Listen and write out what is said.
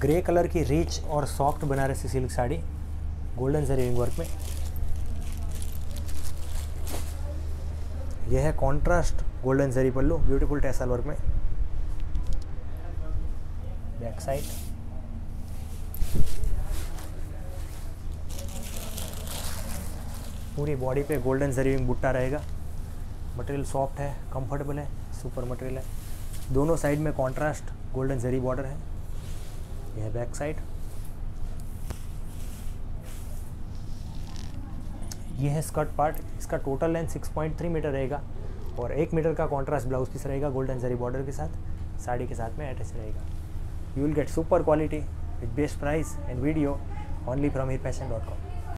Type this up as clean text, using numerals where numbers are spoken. Grey colour की rich और soft Banarasi silk sari golden जरिंग वर्क में। यह है contrast golden zari pallu beautiful tassel work में। बैक साइड पूरी बॉडी पे गोल्डन जरीविंग बुट्टा रहेगा। मटेरियल सॉफ्ट है, कंफर्टेबल है, सुपर मटेरियल है। दोनों साइड में कॉन्ट्रास्ट गोल्डन जरी बॉर्डर है। यह है बैक साइड। यह है स्कर्ट पार्ट। इसका टोटल लेंथ 6.3 मीटर रहेगा और 1 मीटर का कॉन्ट्रास्ट ब्लाउज पीस रहेगा गोल्डन जरी बॉर्डर के साथ, साड़ी के साथ में अटैच रहेगा। You will get super quality with best price and video only from HeerFashion.com।